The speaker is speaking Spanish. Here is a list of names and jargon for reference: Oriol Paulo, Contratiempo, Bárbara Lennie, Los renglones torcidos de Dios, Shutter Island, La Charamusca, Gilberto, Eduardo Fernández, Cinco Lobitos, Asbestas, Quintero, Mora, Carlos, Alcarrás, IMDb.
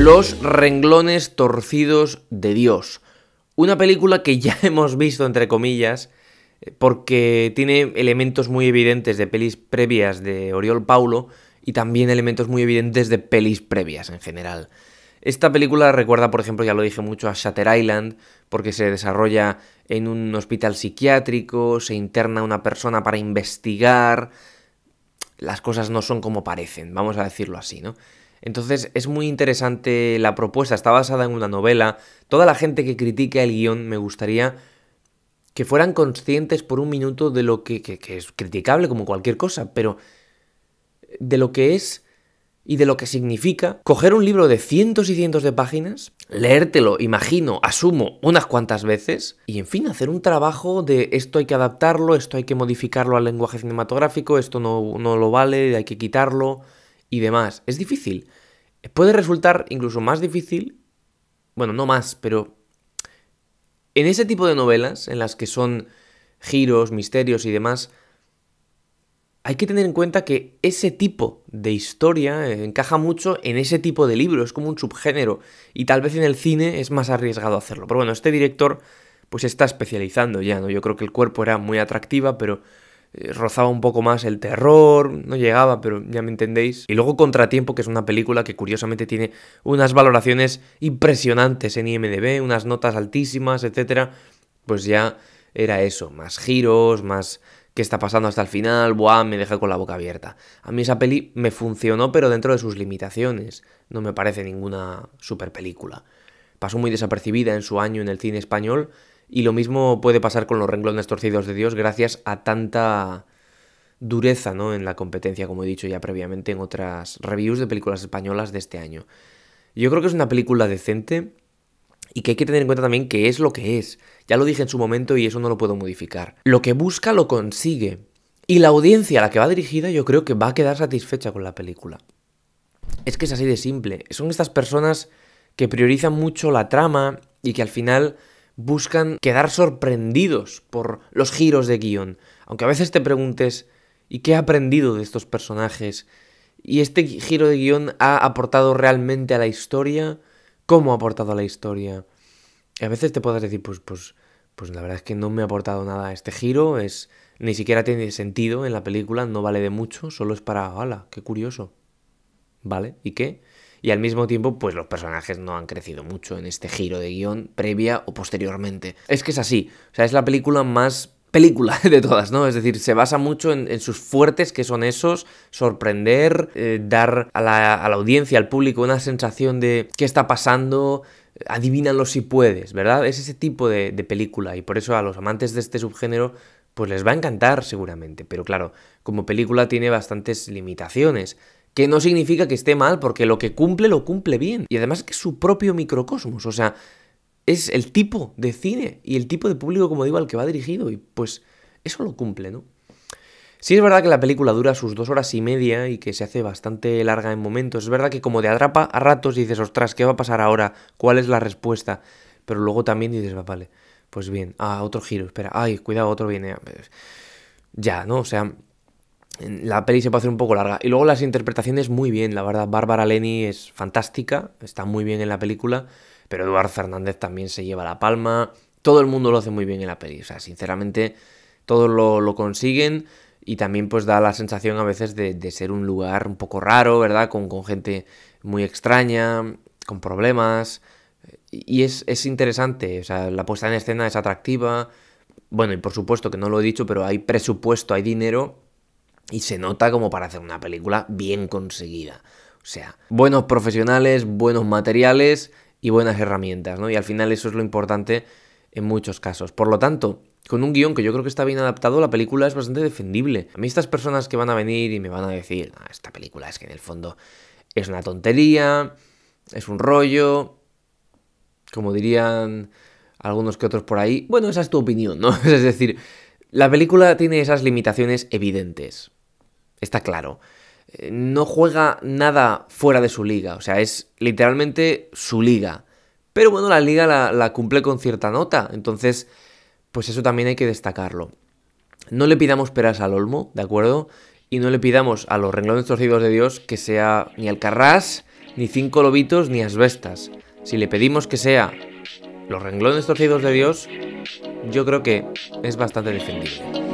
Los renglones torcidos de Dios. Una película que ya hemos visto, entre comillas, porque tiene elementos muy evidentes de pelis previas de Oriol Paulo y también elementos muy evidentes de pelis previas en general. Esta película recuerda, por ejemplo, ya lo dije mucho, a Shutter Island, porque se desarrolla en un hospital psiquiátrico, se interna una persona para investigar. Las cosas no son como parecen, vamos a decirlo así, ¿no? Entonces es muy interesante la propuesta, está basada en una novela. Toda la gente que critica el guión me gustaría que fueran conscientes por un minuto de lo que es criticable como cualquier cosa, pero de lo que es y de lo que significa coger un libro de cientos y cientos de páginas, leértelo, imagino, asumo, unas cuantas veces y, en fin, hacer un trabajo de esto hay que adaptarlo, esto hay que modificarlo al lenguaje cinematográfico, esto no lo vale, hay que quitarlo y demás. Es difícil. Puede resultar incluso más difícil, bueno, no más, pero en ese tipo de novelas, en las que son giros, misterios y demás, hay que tener en cuenta que ese tipo de historia encaja mucho en ese tipo de libro, es como un subgénero, y tal vez en el cine es más arriesgado hacerlo. Pero bueno, este director pues se está especializando ya, ¿no? Yo creo que El cuerpo era muy atractiva, pero rozaba un poco más el terror, no llegaba, pero ya me entendéis. Y luego Contratiempo, que es una película que curiosamente tiene unas valoraciones impresionantes en IMDb, unas notas altísimas, etcétera. Pues ya era eso, más giros, más qué está pasando hasta el final, buah, me deja con la boca abierta. A mí esa peli me funcionó, pero dentro de sus limitaciones. No me parece ninguna super película. Pasó muy desapercibida en su año en el cine español, y lo mismo puede pasar con Los renglones torcidos de Dios gracias a tanta dureza, ¿no?, en la competencia, como he dicho ya previamente en otras reviews de películas españolas de este año. Yo creo que es una película decente y que hay que tener en cuenta también que es lo que es. Ya lo dije en su momento y eso no lo puedo modificar. Lo que busca lo consigue. Y la audiencia a la que va dirigida yo creo que va a quedar satisfecha con la película. Es que es así de simple. Son estas personas que priorizan mucho la trama y que al final buscan quedar sorprendidos por los giros de guión. Aunque a veces te preguntes, ¿y qué he aprendido de estos personajes? ¿Y este giro de guión ha aportado realmente a la historia? ¿Cómo ha aportado a la historia? Y a veces te puedes decir, pues la verdad es que no me ha aportado nada este giro, ni siquiera tiene sentido en la película, no vale de mucho, solo es para, ¡hala, qué curioso! ¿Vale? ¿Y qué? Y al mismo tiempo, pues los personajes no han crecido mucho en este giro de guión, previa o posteriormente. Es que es así, o sea, es la película más película de todas, ¿no? Es decir, se basa mucho en sus fuertes, que son esos, sorprender, dar a la audiencia, al público, una sensación de qué está pasando, adivínalo si puedes, ¿verdad? Es ese tipo de película, y por eso a los amantes de este subgénero pues les va a encantar seguramente, pero claro, como película tiene bastantes limitaciones, que no significa que esté mal, porque lo cumple bien. Y además que es su propio microcosmos, o sea, es el tipo de cine y el tipo de público, como digo, al que va dirigido. Y pues eso lo cumple, ¿no? Sí es verdad que la película dura sus 2 horas y media y que se hace bastante larga en momentos. Es verdad que como te atrapa a ratos y dices, ostras, ¿qué va a pasar ahora? ¿Cuál es la respuesta? Pero luego también dices, va, vale, pues bien, ah, otro giro, espera, ay, cuidado, otro viene. Ya, ¿no? O sea, la peli se puede hacer un poco larga. Y luego las interpretaciones muy bien, la verdad. Bárbara Lennie es fantástica, está muy bien en la película, pero Eduardo Fernández también se lleva la palma. Todo el mundo lo hace muy bien en la peli. O sea, sinceramente, todos lo consiguen y también pues da la sensación a veces de ser un lugar un poco raro, ¿verdad? Con gente muy extraña, con problemas. Y es interesante, o sea, la puesta en escena es atractiva. Bueno, y por supuesto que no lo he dicho, pero hay presupuesto, hay dinero. Y se nota como para hacer una película bien conseguida. O sea, buenos profesionales, buenos materiales y buenas herramientas, ¿no? Y al final eso es lo importante en muchos casos. Por lo tanto, con un guión que yo creo que está bien adaptado, la película es bastante defendible. A mí estas personas que van a venir y me van a decir, ah, esta película es que en el fondo es una tontería, es un rollo, como dirían algunos que otros por ahí. Bueno, esa es tu opinión, ¿no? Es decir, la película tiene esas limitaciones evidentes. Está claro. No juega nada fuera de su liga. O sea, es literalmente su liga. Pero bueno, la liga la cumple con cierta nota. Entonces, pues eso también hay que destacarlo. No le pidamos peras al olmo, ¿de acuerdo? Y no le pidamos a Los renglones torcidos de Dios que sea ni Alcarrás ni Cinco Lobitos ni Asbestas. Si le pedimos que sea Los Renglones Torcidos de Dios, yo creo que es bastante defendible.